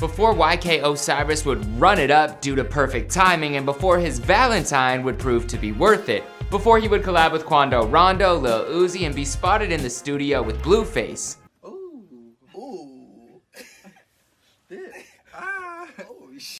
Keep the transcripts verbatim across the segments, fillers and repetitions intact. Before Y K Osiris would run it up due to perfect timing, and before his Valentine would prove to be worth it. Before he would collab with Quando Rondo, Lil Uzi, and be spotted in the studio with Blueface. Ooh, ooh. Ah, holy sh**.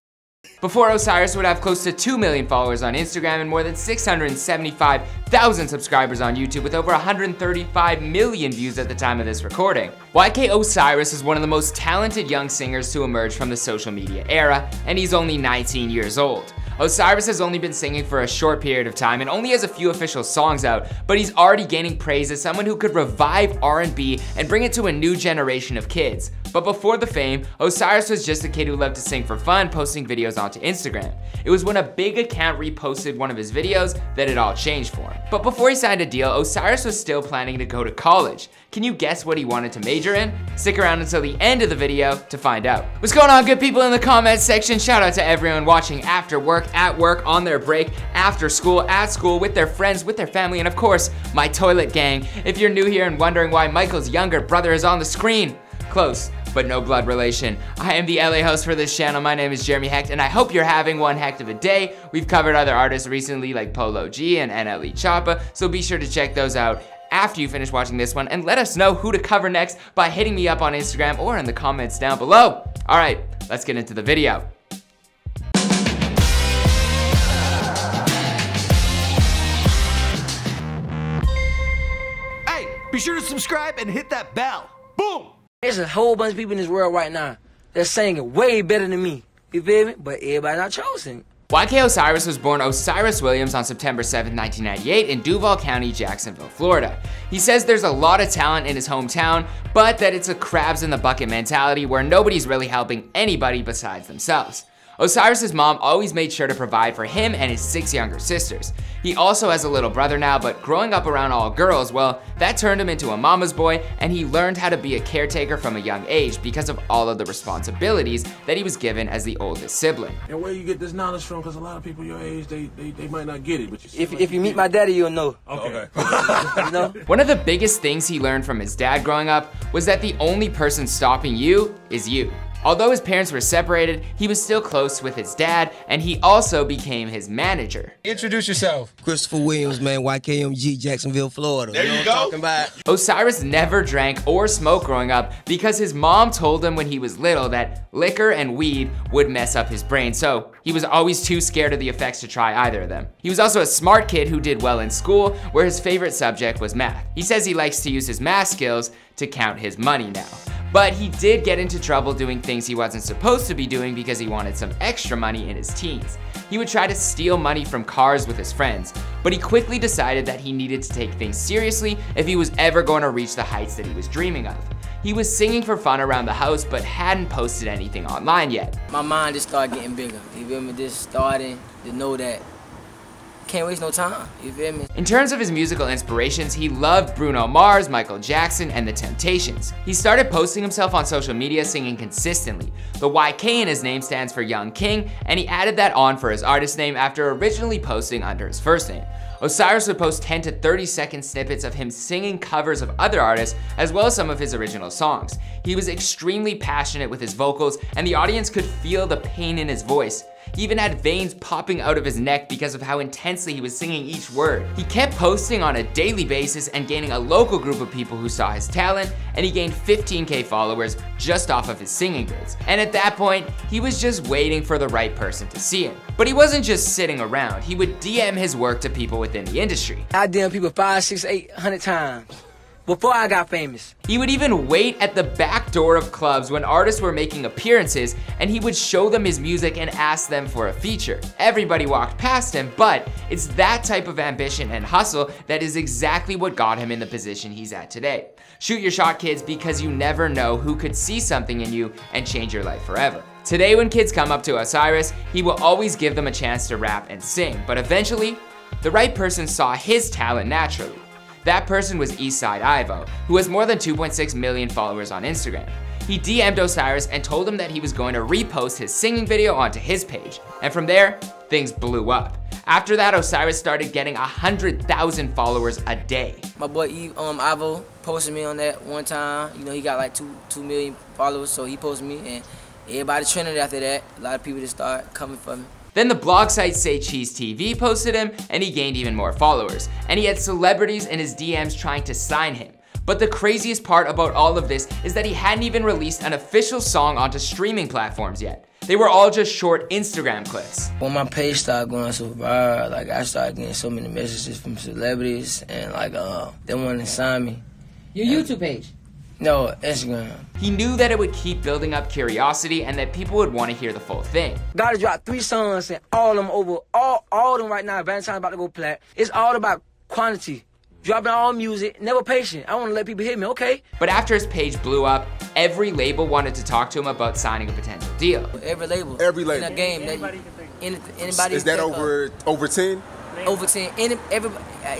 Before Osiris would have close to two million followers on Instagram and more than six hundred seventy-five thousand subscribers on YouTube with over one hundred thirty-five million views at the time of this recording. Y K Osiris is one of the most talented young singers to emerge from the social media era, and he's only nineteen years old. Osiris has only been singing for a short period of time and only has a few official songs out, but he's already gaining praise as someone who could revive R and B and bring it to a new generation of kids. But before the fame, Osiris was just a kid who loved to sing for fun, posting videos onto Instagram. It was when a big account reposted one of his videos that it all changed for him. But before he signed a deal, Osiris was still planning to go to college. Can you guess what he wanted to major in? Stick around until the end of the video to find out. What's going on, good people in the comments section? Shout out to everyone watching after work, at work, on their break, after school, at school, with their friends, with their family, and of course, my toilet gang. If you're new here and wondering why Michael's younger brother is on the screen, close, but no blood relation. I am the L A host for this channel. My name is Jeremy Hecht, and I hope you're having one heck of a day. We've covered other artists recently like Polo G and N L E Choppa, so be sure to check those out after you finish watching this one, and let us know who to cover next by hitting me up on Instagram or in the comments down below. All right, let's get into the video. Be sure to subscribe and hit that bell. Boom! There's a whole bunch of people in this world right now that's saying it way better than me. You feel me? But everybody's not chosen. Y K Osiris was born Osiris Williams on September seventh, nineteen ninety-eight in Duval County, Jacksonville, Florida. He says there's a lot of talent in his hometown, but that it's a crabs in the bucket mentality where nobody's really helping anybody besides themselves. Osiris's mom always made sure to provide for him and his six younger sisters. He also has a little brother now, but growing up around all girls, well, that turned him into a mama's boy, and he learned how to be a caretaker from a young age because of all of the responsibilities that he was given as the oldest sibling. And where you get this knowledge from, because a lot of people your age, they, they, they might not get it. But you if like if you, you meet my daddy, you'll know. Okay. Okay. You know? One of the biggest things he learned from his dad growing up was that the only person stopping you is you. Although his parents were separated, he was still close with his dad, and he also became his manager. Introduce yourself. Christopher Williams, man, Y K M G, Jacksonville, Florida. There you, know you go. Talking about. Osiris never drank or smoked growing up because his mom told him when he was little that liquor and weed would mess up his brain, so he was always too scared of the effects to try either of them. He was also a smart kid who did well in school, where his favorite subject was math. He says he likes to use his math skills to count his money now. But he did get into trouble doing things he wasn't supposed to be doing because he wanted some extra money in his teens. He would try to steal money from cars with his friends, but he quickly decided that he needed to take things seriously if he was ever going to reach the heights that he was dreaming of. He was singing for fun around the house, but hadn't posted anything online yet. My mind just started getting bigger. You feel me? Just starting to know that can't waste no time, you feel me? In terms of his musical inspirations, he loved Bruno Mars, Michael Jackson, and The Temptations. He started posting himself on social media singing consistently. The Y K in his name stands for Young King, and he added that on for his artist name after originally posting under his first name. Osiris would post ten to thirty second snippets of him singing covers of other artists, as well as some of his original songs. He was extremely passionate with his vocals, and the audience could feel the pain in his voice. He even had veins popping out of his neck because of how intensely he was singing each word. He kept posting on a daily basis and gaining a local group of people who saw his talent, and he gained fifteen K followers just off of his singing goods. And at that point, he was just waiting for the right person to see him. But he wasn't just sitting around. He would D M his work to people within the industry. I D M people five, six, eight hundred times before I got famous. He would even wait at the back door of clubs when artists were making appearances, and he would show them his music and ask them for a feature. Everybody walked past him, but it's that type of ambition and hustle that is exactly what got him in the position he's at today. Shoot your shot, kids, because you never know who could see something in you and change your life forever. Today, when kids come up to Osiris, he will always give them a chance to rap and sing, but eventually, the right person saw his talent naturally. That person was Eastside Ivo, who has more than two point six million followers on Instagram. He D M'd Osiris and told him that he was going to repost his singing video onto his page, and from there, things blew up. After that, Osiris started getting one hundred thousand followers a day. My boy Eve, um, Ivo posted me on that one time. You know, he got like two, two million followers, so he posted me, and Everybody trended after that. A lot of people just started coming for me. Then the blog site Say Cheese T V posted him, and he gained even more followers. And he had celebrities in his D Ms trying to sign him. But the craziest part about all of this is that he hadn't even released an official song onto streaming platforms yet. They were all just short Instagram clips. When my page started going so viral, like I started getting so many messages from celebrities, and like uh, they wanted to sign me. Your and YouTube page? No, Instagram. He knew that it would keep building up curiosity and that people would want to hear the full thing. Gotta drop three songs and all of them over, all, all of them right now. Valentine's about to go plat. It's all about quantity. Dropping all music, never patient. I want to let people hit me, okay? But after his page blew up, every label wanted to talk to him about signing a potential deal. Every label. Every label. In a game. Anybody that you, can think of. Any, anybody Is that think over of. over ten? Over ten. Any, every,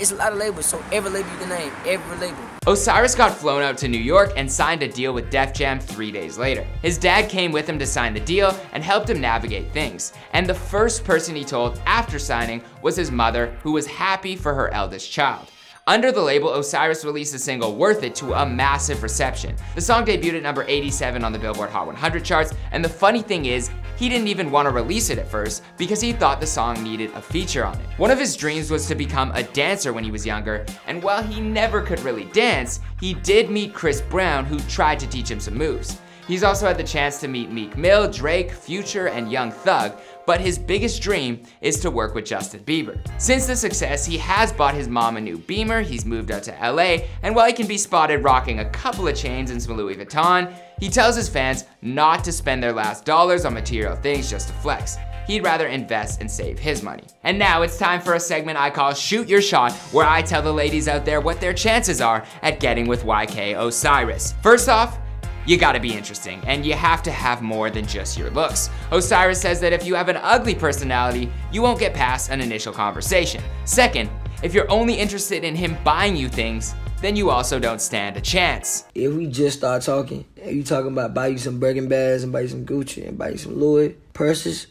it's a lot of labels, so every label you can name. Every label. Osiris got flown out to New York and signed a deal with Def Jam three days later. His dad came with him to sign the deal and helped him navigate things. And the first person he told after signing was his mother, who was happy for her eldest child. Under the label, Osiris released the single Worth It to a massive reception. The song debuted at number eighty-seven on the Billboard Hot one hundred charts, and the funny thing is, he didn't even want to release it at first because he thought the song needed a feature on it. One of his dreams was to become a dancer when he was younger, and while he never could really dance, he did meet Chris Brown, who tried to teach him some moves. He's also had the chance to meet Meek Mill, Drake, Future, and Young Thug, but his biggest dream is to work with Justin Bieber. Since the success, he has bought his mom a new Beamer, he's moved out to L A, and while he can be spotted rocking a couple of chains and some Louis Vuitton, he tells his fans not to spend their last dollars on material things just to flex. He'd rather invest and save his money. And now it's time for a segment I call Shoot Your Shot, where I tell the ladies out there what their chances are at getting with Y K Osiris. First off, you gotta be interesting, and you have to have more than just your looks. Osiris says that if you have an ugly personality, you won't get past an initial conversation. Second, if you're only interested in him buying you things, then you also don't stand a chance. If we just start talking, and you talking about buy you some Birkin bags, and buy you some Gucci, and buy you some Louis purses,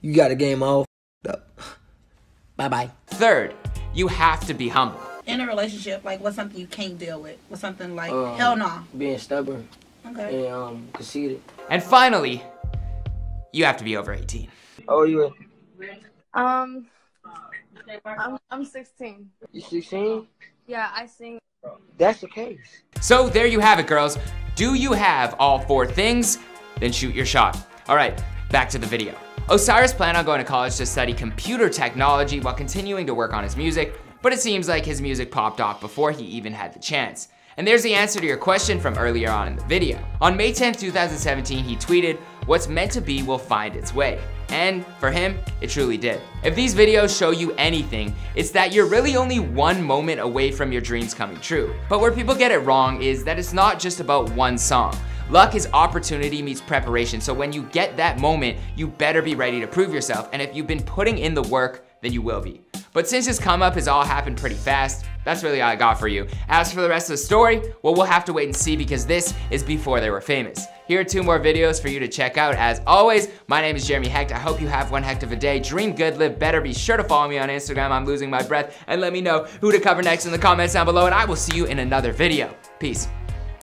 you got a game all f***ed up. Bye-bye. Third, you have to be humble. In a relationship, like, what's something you can't deal with? What's something like, um, hell no. Nah. Being stubborn. Okay. And um, conceited. And finally, you have to be over eighteen. How old are you in? Um, I'm, I'm sixteen. You sixteen? Yeah, I sing. That's the case. So there you have it, girls. Do you have all four things? Then shoot your shot. All right, back to the video. Osiris planned on going to college to study computer technology while continuing to work on his music, but it seems like his music popped off before he even had the chance. And there's the answer to your question from earlier on in the video. On May tenth, two thousand seventeen, he tweeted, "What's meant to be will find its way." And for him, it truly did. If these videos show you anything, it's that you're really only one moment away from your dreams coming true. But where people get it wrong is that it's not just about one song. Luck is opportunity meets preparation, so when you get that moment, you better be ready to prove yourself, and if you've been putting in the work, then you will be. But since his come up has all happened pretty fast, that's really all I got for you. As for the rest of the story, well, we'll have to wait and see because this is Before They Were Famous. Here are two more videos for you to check out. As always, my name is Jeremy Hecht. I hope you have one heck of a day. Dream good, live better. Be sure to follow me on Instagram. I'm losing my breath. And let me know who to cover next in the comments down below, and I will see you in another video. Peace.